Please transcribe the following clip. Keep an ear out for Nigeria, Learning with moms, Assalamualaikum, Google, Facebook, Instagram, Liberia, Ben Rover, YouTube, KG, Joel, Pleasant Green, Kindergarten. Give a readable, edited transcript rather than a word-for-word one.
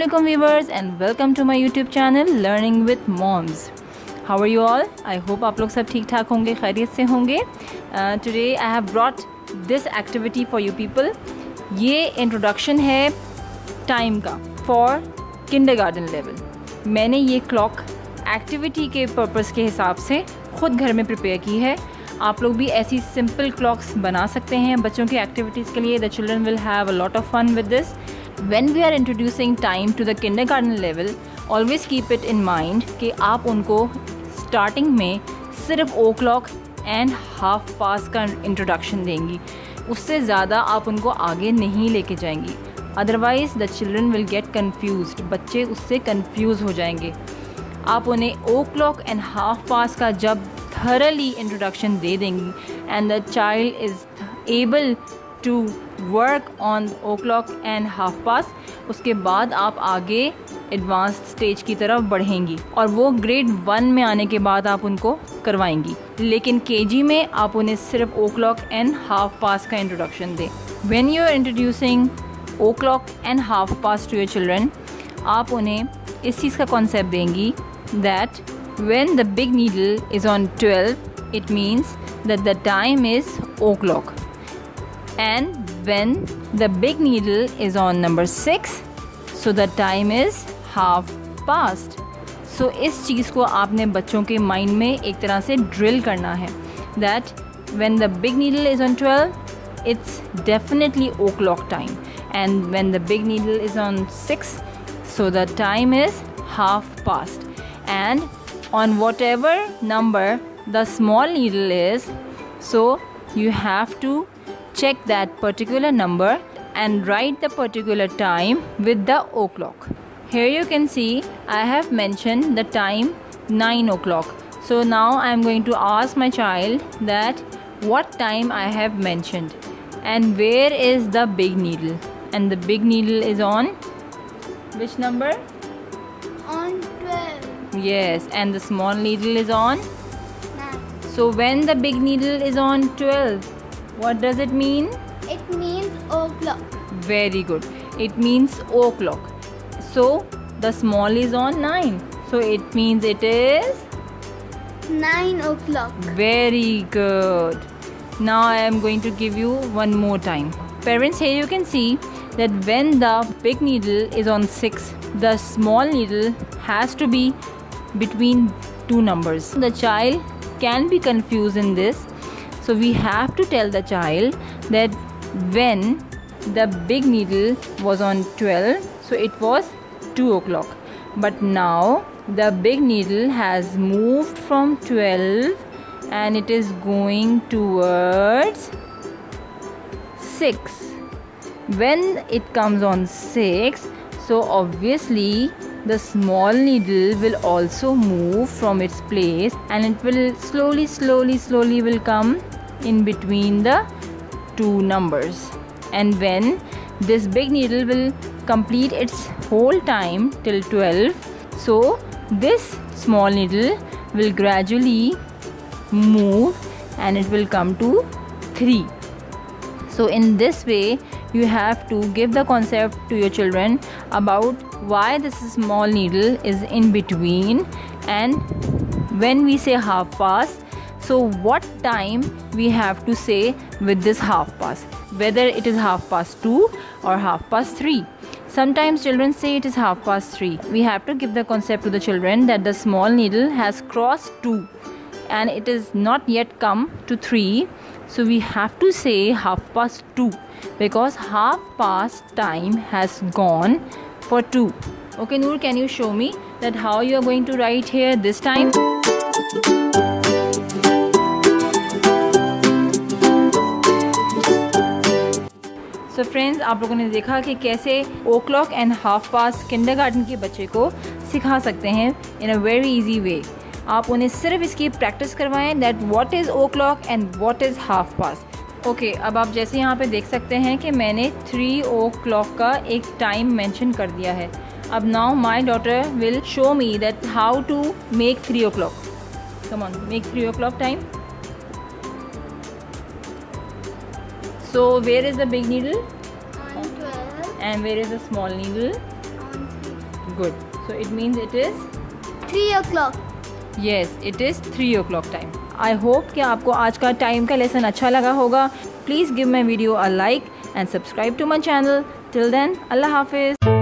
Assalamualaikum viewers and welcome to my YouTube channel Learning with Moms. How are you all? I hope आप लोग सब ठीक ठाक होंगे, खैरियत से होंगे. Today I have brought this activity for you people. ये introduction है time का for kindergarten level. मैंने ये clock activity के purpose के हिसाब से खुद घर में prepare की है. आप लोग भी ऐसी simple clocks बना सकते हैं बच्चों की activities के लिए. The children will have a lot of fun with this. When we are introducing time to the kindergarten level, always keep it in mind कि आप उनको starting में सिर्फ 0 o'clock and 5:30 का introduction देंगी. उससे ज़्यादा आप उनको आगे नहीं लेके जाएंगी. Otherwise the children will get confused. बच्चे उससे confused हो जाएंगे. आप उन्हें 0 o'clock and 5:30 का जब thoroughly introduction दे देंगी and the child is able to work on 0 o'clock and 5:30, उसके बाद आप आगे एडवांस्ड स्टेज की तरफ बढ़ेंगी और वो grade 1 में आने के बाद आप उनको करवाएंगी. लेकिन KG में आप उन्हें सिर्फ 0 o'clock and 5:30 का इंट्रोडक्शन दें. When you are introducing 0 o'clock and 5:30 to your children, आप उन्हें इस चीज़ का कॉन्सेप्ट देंगी that when the big needle is on 12, it means that the time is 0 o'clock. And when the big needle is on number 6, so the time is 5:30. So इस चीज़ को आपने बच्चों के माइंड में एक तरह से ड्रिल करना है that when the big needle is on 12, it's definitely 0 o'clock time. And when the big needle is on 6, so the time is 5:30. And on whatever number the small needle is, so you have to check that particular number and write the particular time with the 0 o'clock. Here you can see I have mentioned the time 9 o'clock. So now I am going to ask my child that what time I have mentioned and where is the big needle, and the big needle is on which number? On 12. Yes, and the small needle is on 9. So when the big needle is on 12, what does it mean? It means 0 o'clock. Very good. It means 0 o'clock. So the small is on 9. So it means it is 9 o'clock. Very good. Now I am going to give you one more time. Parents, here you can see that when the big needle is on 6, the small needle has to be between two numbers. The child can be confused in this. So we have to tell the child that when the big needle was on 12, so it was 2 o'clock. But now the big needle has moved from 12 and it is going towards 6. When it comes on 6, so obviously the small needle will also move from its place and it will slowly will come in between the two numbers. And when this big needle will complete its whole time till 12, so this small needle will gradually move and it will come to 3. So in this way you have to give the concept to your children about why this small needle is in between, and when we say 5:30, so what time we have to say with this 5:30, whether it is 2:30 or 3:30. Sometimes children say it is 3:30. We have to give the concept to the children that the small needle has crossed 2 and it is not yet come to 3. So we have to say 2:30 because 5:30 time has gone for 2. Okay, Noor, can you show me that how you are going to write here this time? So friends, आप लोगों ने देखा कि कैसे 0 o'clock and 5:30 kindergarten के बच्चे को सिखा सकते हैं in a very easy way. आप उन्हें सिर्फ इसकी प्रैक्टिस करवाएं that what is 0 o'clock and what is 5:30. Okay, अब आप जैसे यहाँ पे देख सकते हैं कि मैंने 3 o'clock का एक टाइम मेंशन कर दिया है. अब now my daughter will show me that how to make 3 o'clock. Come on, make 3 o'clock time. So where is the big needle? And where is the small needle? good. So it means it is 3 o'clock. Yes, it is 3 o'clock time. I hope कि आपको आज का time का lesson अच्छा लगा होगा. Please give my video a like and subscribe to my channel. Till then, Allah Hafiz.